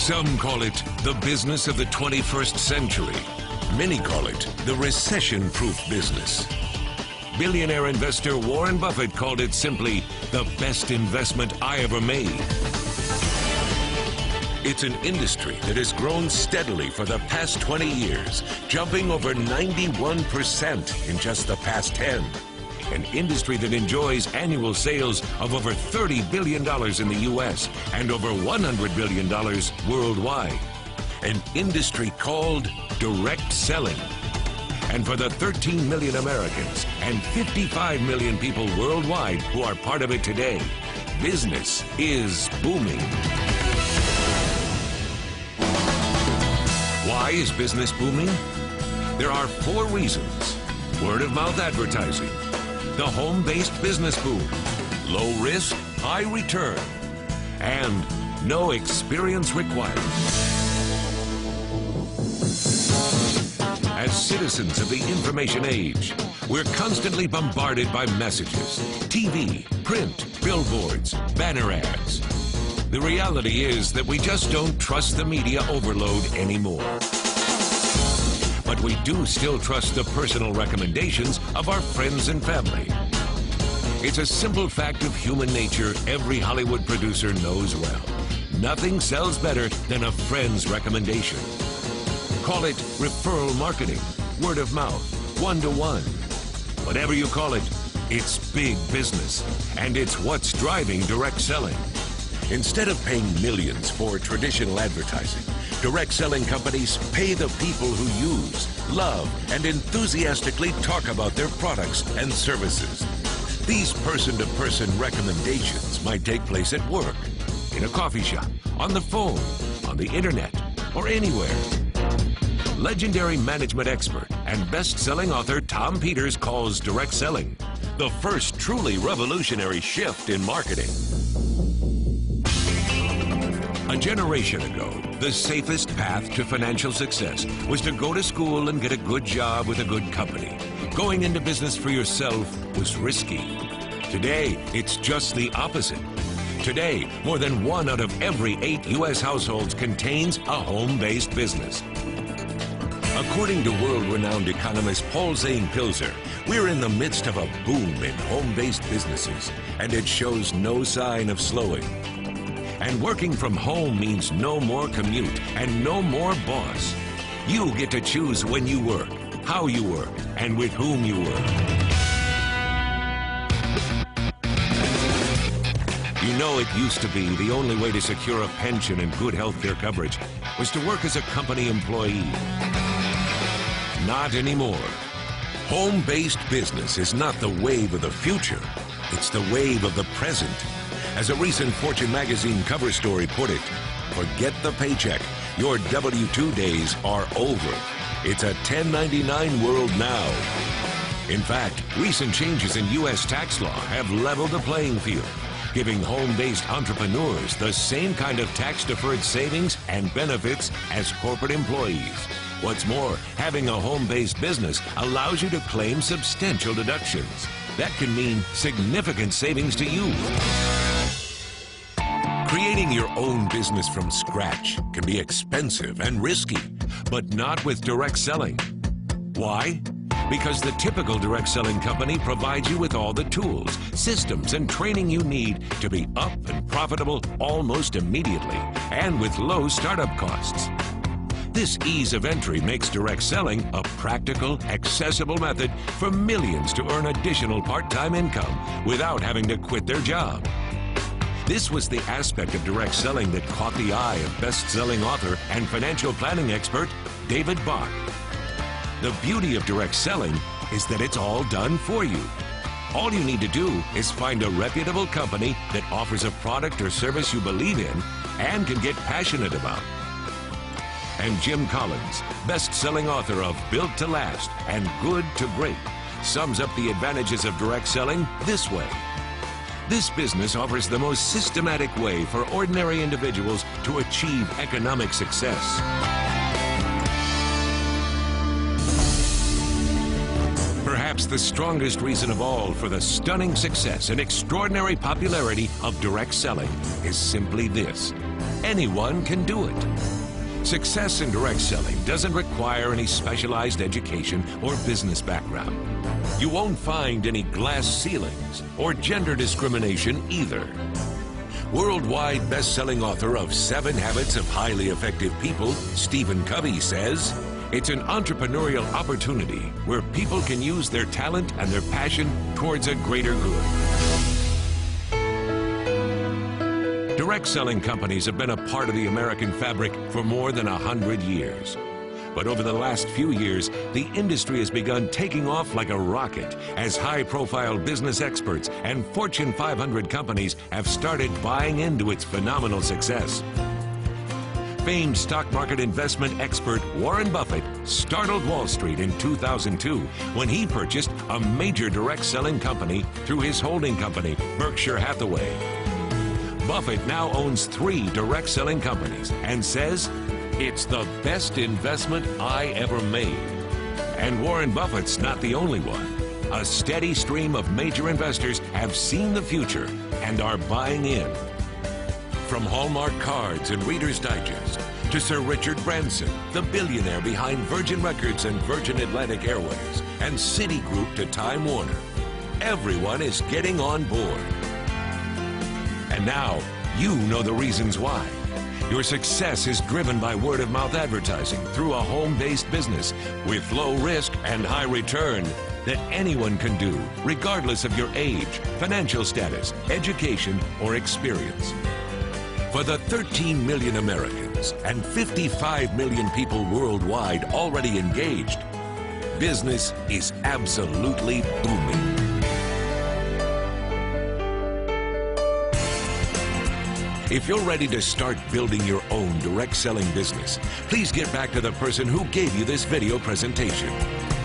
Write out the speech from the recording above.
Some call it the business of the 21st century. Many call it the recession-proof business. Billionaire investor Warren Buffett called it simply the best investment I ever made. It's an industry that has grown steadily for the past 20 years, jumping over 91% in just the past 10. An industry that enjoys annual sales of over $30 billion in the U.S. and over $100 billion worldwide. An industry called direct selling. And for the 13 million Americans and 55 million people worldwide who are part of it today, business is booming. Why is business booming? There are four reasons. Word-of-mouth advertising, the home-based business boom, low risk, high return, and no experience required. As citizens of the information age, we're constantly bombarded by messages, TV, print, billboards, banner ads. The reality is that we just don't trust the media overload anymore. But we do still trust the personal recommendations of our friends and family. It's a simple fact of human nature every Hollywood producer knows well. Nothing sells better than a friend's recommendation. Call it referral marketing, word of mouth, one-to-one. Whatever you call it, it's big business, and it's what's driving direct selling. Instead of paying millions for traditional advertising, direct selling companies pay the people who use, love, and enthusiastically talk about their products and services. These person-to-person recommendations might take place at work, in a coffee shop, on the phone, on the internet, or anywhere. Legendary management expert and best-selling author Tom Peters calls direct selling the first truly revolutionary shift in marketing. A generation ago, the safest path to financial success was to go to school and get a good job with a good company. Going into business for yourself was risky. Today, it's just the opposite. Today, more than 1 out of every 8 U.S. households contains a home-based business. According to world-renowned economist Paul Zane Pilzer, we're in the midst of a boom in home-based businesses, and it shows no sign of slowing. And working from home means no more commute and no more boss. You get to choose when you work, how you work, and with whom you work. You know, it used to be the only way to secure a pension and good health care coverage was to work as a company employee. Not anymore. Home-based business is not the wave of the future. It's the wave of the present. As a recent Fortune magazine cover story put it, forget the paycheck. Your W-2 days are over. It's a 1099 world now. In fact, recent changes in U.S. tax law have leveled the playing field, giving home-based entrepreneurs the same kind of tax-deferred savings and benefits as corporate employees. What's more, having a home-based business allows you to claim substantial deductions. That can mean significant savings to you. Creating your own business from scratch can be expensive and risky, but not with direct selling. Why? Because the typical direct selling company provides you with all the tools, systems, and training you need to be up and profitable almost immediately and with low startup costs. This ease of entry makes direct selling a practical, accessible method for millions to earn additional part-time income without having to quit their job. This was the aspect of direct selling that caught the eye of best-selling author and financial planning expert David Bach. The beauty of direct selling is that it's all done for you. All you need to do is find a reputable company that offers a product or service you believe in and can get passionate about. And Jim Collins, best-selling author of Built to Last and Good to Great, sums up the advantages of direct selling this way. This business offers the most systematic way for ordinary individuals to achieve economic success. Perhaps the strongest reason of all for the stunning success and extraordinary popularity of direct selling is simply this: Anyone can do it. Success in direct selling doesn't require any specialized education or business background. You won't find any glass ceilings or gender discrimination either. Worldwide best-selling author of 7 Habits of Highly Effective People, Stephen Covey says, "It's an entrepreneurial opportunity where people can use their talent and their passion towards a greater good." Direct selling companies have been a part of the American fabric for more than 100 years. But over the last few years, the industry has begun taking off like a rocket as high-profile business experts and Fortune 500 companies have started buying into its phenomenal success. Famed stock market investment expert Warren Buffett startled Wall Street in 2002 when he purchased a major direct selling company through his holding company, Berkshire Hathaway. Buffett now owns 3 direct selling companies and says, "It's the best investment I ever made." And Warren Buffett's not the only one. A steady stream of major investors have seen the future and are buying in. From Hallmark Cards and Reader's Digest to Sir Richard Branson, the billionaire behind Virgin Records and Virgin Atlantic Airways, and Citigroup to Time Warner, everyone is getting on board. And now, you know the reasons why. Your success is driven by word-of-mouth advertising through a home-based business with low risk and high return that anyone can do, regardless of your age, financial status, education, or experience. For the 13 million Americans and 55 million people worldwide already engaged, business is absolutely booming. If you're ready to start building your own direct selling business, please get back to the person who gave you this video presentation.